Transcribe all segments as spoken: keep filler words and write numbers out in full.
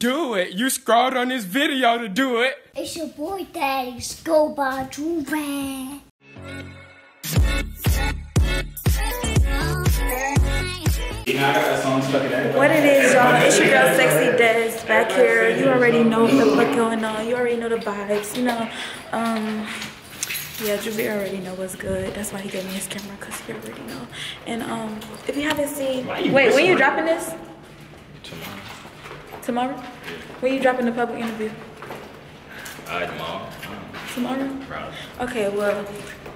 Do it. You scrolled on this video to do it. It's your boy Daddy's Go by Joovier. What it is, y'all? It's your girl Sexy Des back here. You already know the fuck going on. You already know the vibes. You know, um, yeah, Joovier already know what's good. That's why he gave me his camera, cause he already know. And um, if you haven't seen, you wait, when you dropping this? Tomorrow. Tomorrow? When you dropping the public interview? Uh, tomorrow. Tomorrow? Probably. Okay, well,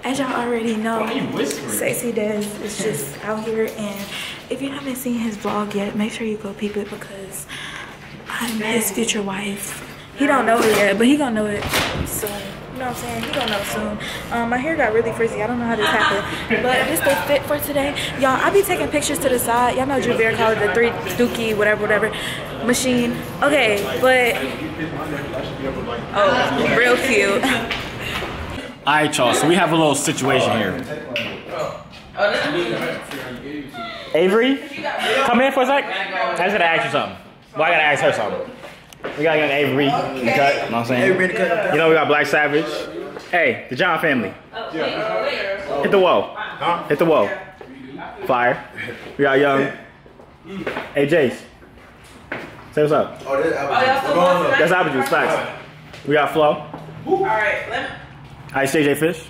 as y'all already know, why are you whispering? Sexy Des is just out here, and if you haven't seen his vlog yet, make sure you go peep it because I'm his future wife. He don't know it yet, but he gonna know it soon. You know what I'm saying? He gonna know soon. Um, my hair got really frizzy. I don't know how this happened, but this is fit for today, y'all. I be taking pictures to the side. Y'all know Joovier called it the three dookie, whatever, whatever machine. Okay, but oh, real cute. All right, y'all. So we have a little situation here. Avery, come in for a sec. I just gotta ask you something. Well, I gotta ask her something. We gotta get Avery okay. in the cut. You know what I'm saying? Avery in the cut. You know we got Black Savage. Hey, the John family. Hit the wall. Hit the wall. Fire. We got Young. Hey, Jace. Say what's up. Oh, that's Apple Juice. Facts. We got Flo. All right. I say J Fish.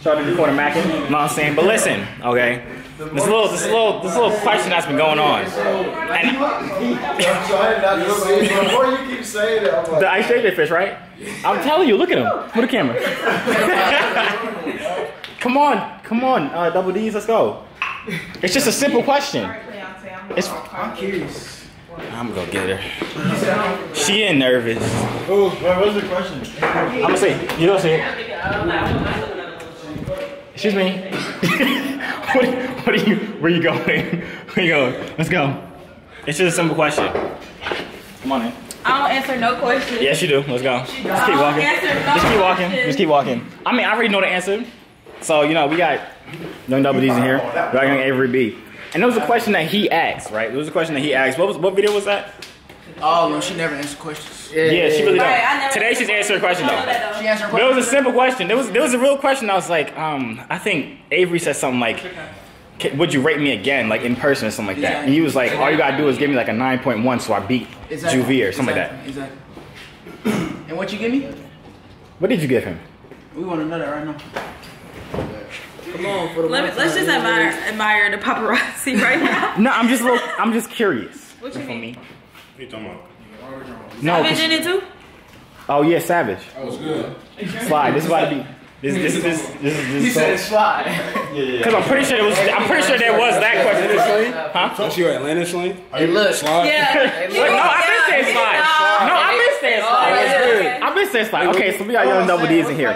Shout out to the corner macking. You know what I'm saying? But listen, okay. This little, this little, this little question that's been going on. And I, you keep saying that, I'm like, the Ice J J Fish, right? I'm telling you, look at him. Put a camera. Come on, come on, uh, Double D's, let's go. It's just a simple question. It's, I'm curious. I'm gonna go get her. She ain't nervous. Ooh, what was the question? I'm gonna see. You don't see it. Excuse me. What, what are you, where you going? Where you going? Let's go. It's just a simple question. Come on in. I don't answer no questions. Yes, you do. Let's go. Just keep walking. Just keep walking. Just keep walking. I mean, I already know the answer. So, you know, we got Young Double D's in here. We got Young Avery B. And it was a question that he asked, right? It was a question that he asked. What was what video was that? Oh, no, she never answered questions. Yeah, yeah, she really don't. Right, today she's answered a question though. She answered a question. But it was a simple question. There was there was a real question. I was like, um, I think Avery said something like, "Would you rate me again, like in person or something like that?" And he was like, "All you gotta do is give me like a nine point one, so I beat exactly. Joovier or something exactly. like that." Exactly. And what you give me? What did you give him? We want to know that right now. Come on, for the Let me, let's just admire, admire the paparazzi right now. No, I'm just a little, I'm just curious. What you mean? What you talking about? No, Savage in it too? Oh yeah, Savage. That was good. Slide. This is why I be. This this this this this. this, this you said slide. Yeah, yeah. Because I'm pretty sure it was. I'm pretty sure there was that question. Huh? Was you Atlanta sling? Hey, look. Slide. Yeah. No, I've been saying slide. No, I've been saying slide. I've been saying slide. Okay, so we got Young Double D's in here.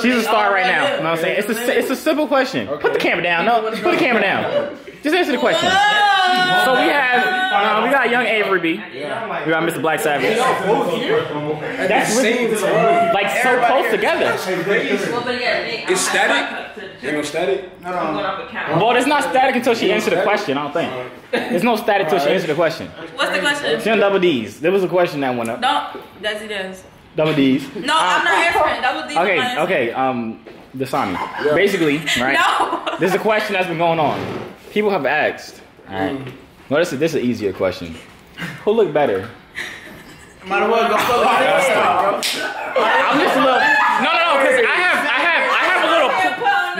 She's a star right now. You know what I'm saying? It's a it's a simple question. Put the camera down. No, put the camera down. Just answer the question. So we have uh, we got Young Avery B. We got Mister Black Savage. That's like so close together. It's static? Ain't no static? No, no. Well, it's not static until she answered the question, I don't think. There's no static until she answered the question. What's the question? She on Double D's. There was a question that went up. No, that's it is. Double D's. No, um, I'm not answering. Double D's. Okay, okay. Um, Dasani. Yeah. Basically, right? No. There's a question that's been going on. People have asked. All right. Mm. Well, this is, this is an easier question. Who looked better? Might as well go for the I'm just a little. No, no, no. Because I have.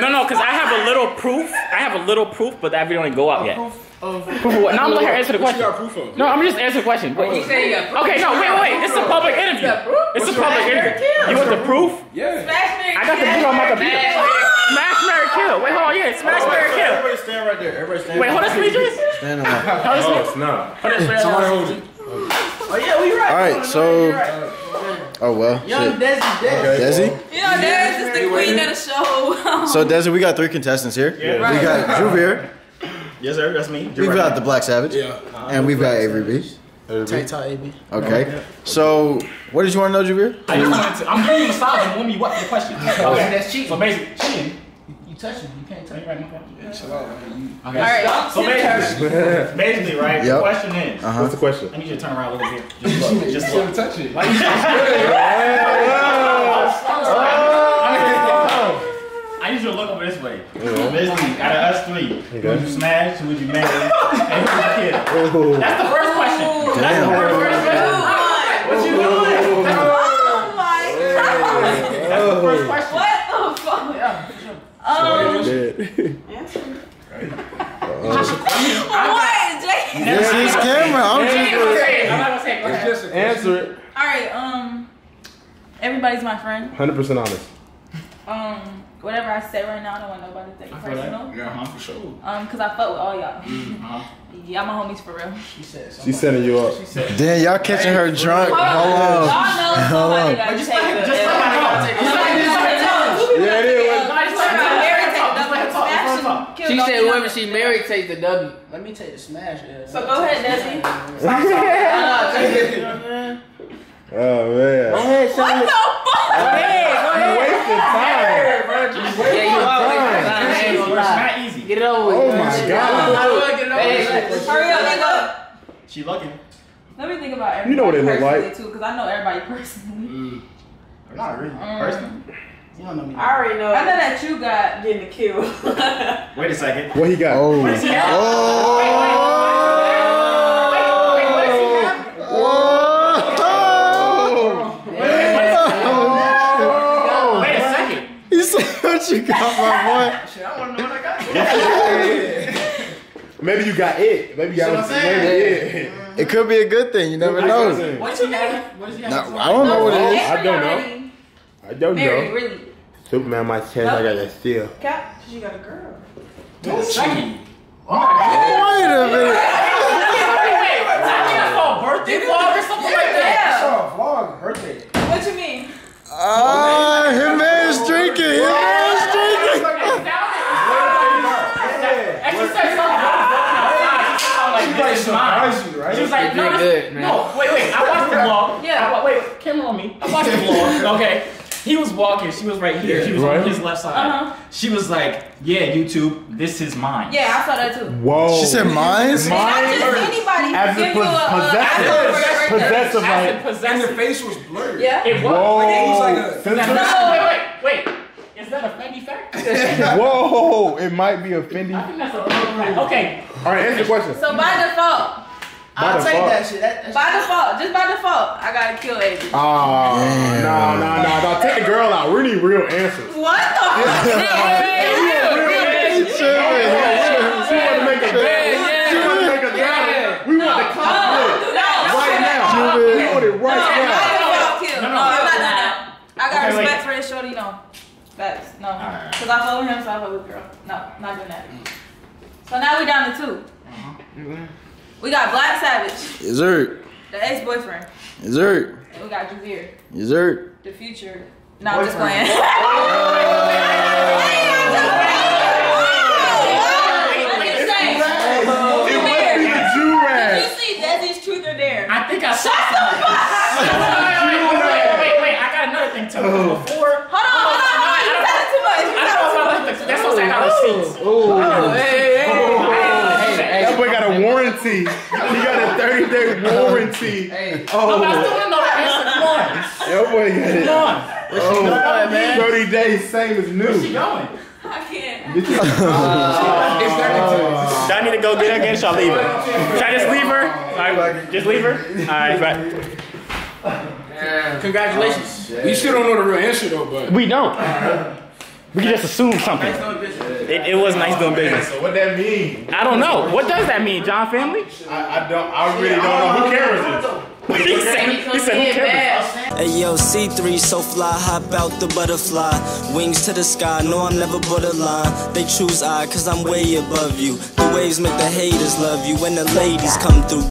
No, no, because I have a little proof. I have a little proof, but that video ain't go out yet. Proof of what? No, I'm letting her answer the question. No, I'm just answering the question. Wait. Okay, no, wait, wait. It's a public interview. It's a public interview. You want the proof? Yeah. I got the video on my computer. Smash, marry, kill. Wait, hold on. Yeah, smash, marry, kill. Everybody stand right there. Everybody stand. Wait, hold on, please. Stand up. Oh, it's not. Somebody hold it. Oh yeah, we right. All right, so. Oh well. Young Desi, Desi. Desi? You know, Desi is the queen of the show. So Desi, we got three contestants here. Yeah. Right. We got Joovier. Yes, sir. That's me. Joovier we've right got now. The Black Savage. Yeah. Uh, and we've got Avery B. Tight, A B. Okay. So, what did you want to know, Joovier? I just wanted to. I'm giving you a massage and want me what the question. Okay. That's cheating. So basically, cheating. touching. You can't touch right now. Yeah, chill out, man. All right. Stop. So basically, basically right? Yep. The question is. Uh-huh. What's the question? I need you to turn around a little bit. Just look. Just look. Touch it. Why you so I need you to look over this way. Yeah. Basically, out of us three, okay. Would you smash? Would you marry? And who's the kid? Ooh. That's the first question. Damn. That's the first question. Oh, what you doing? Oh my God. That's the first question. What the fuck? Yeah. Um, answer. Right. Uh-oh. Just a question. What? Jake? This is camera. I'm just gonna say it. I'm not gonna say it. Go ahead. Answer it. All right. Um. Everybody's my friend. one hundred percent honest. Um. Whatever I say right now, I don't want nobody to think I personal. Like, yeah, for sure. Um, cause I fuck with all y'all. Mm, uh-huh. Y'all my homies for real. She said somebody. She's setting you up. She said, damn, y'all catching her drunk. Hold on. Y'all know somebody gotta take it. Just let her talk. Yeah, it is. She said whoever she married takes the W. Let me take the smash. So go ahead, Desi. Oh man. Go ahead, Sean. What the fuck? Go ahead. You wasting time. Get it over with. Oh my God. God. Get it over with. Hurry up, nigga. Up. She looking. Let me think about everybody. You know what it look like. Too, because I know everybody personally. Mm. Not really. Mm. Personally. You don't know me. I already know. I know that you got getting a kill. Wait a second. What he got? Oh. What is he got? Oh. Wait, wait, wait. You got my boy. Shit, I want to know what I got. Yeah. Maybe you got it. Maybe you got what I'm saying. Maybe it. It could be a good thing. You never know. What you got? What you got? No, I don't know what it is. I don't know. I don't Mary, know. Really. Superman, my chest. No. I got that steel. Cap, because you got a girl. Don't you? Second. Oh, wait a minute. Wait, wait, wait. That's called birthday vlog or something like that. That's a vlog birthday. What you mean? Ah, him man's drinking. Him. Mine. Right? She was like, no, good, no, wait, wait, I watched the vlog. Yeah, I, wait, wait, camera on me. I watched the vlog. Okay, he was walking. She was right here. He was right on his left side. Uh-huh. She was like, yeah, YouTube, this is mine. Yeah, I saw that too. Whoa. She said mine? Mine. Not just anybody. As a possessive. Possessive. As a possessive. And her face was blurred. Yeah. It was. Whoa. Like, it was like a, no, wait, wait, wait. Is that a Fendi fact? Whoa, it might be a Fendi. I think that's a Fendi fact. Okay. All right, answer the question. So by default, by I'll default. take that shit. That, that by shit. default, just by default, I gotta kill Avery. Oh, no, no, no, no. Take the girl out. We need real answers. What the fuck? She wanted to make a dad. She wanted to make a dad. We want the conflict right now. We want it right now. No, no, no. I got respect for his shorty, no. That's no, because right. I follow him, so I follow the girl. No, not doing that. So now we down to two. Uh-huh. We got Black Savage. Yes, sir. The ex-boyfriend. Yes, sir. And we got Joovier. Yes, sir. The future. No, I'm just playing. Wait, wait, wait. Did you see Desi's Truth or Dare? I think I saw it. Wait, wait, wait. I got another thing too. Before. Hold on. That's what I got to see. Oh, hey, hey, hey. That boy got a warranty. He got a thirty day warranty. Hey. Oh, I still want to know the answer. Come on. That boy got it. Come on. Oh, going, man? thirty days, same as new. Where's she going? I can't. It's uh, uh, do I need to go get her again? Should I leave her? Should I just leave her? All right, just leave her? All right, right. Congratulations. Oh, we still don't know the real answer, though, but. We don't. Uh, We can just assume something. It, it was nice doing business. So what that mean? I don't know. What does that mean, John Family? I, I don't. I really don't know. Who cares? He said, he said, who cares? Hey yo, C three so fly, hop out the butterfly, wings to the sky. No, I'm never borderline. They choose I, cause I'm way above you. The waves make the haters love you when the ladies come through.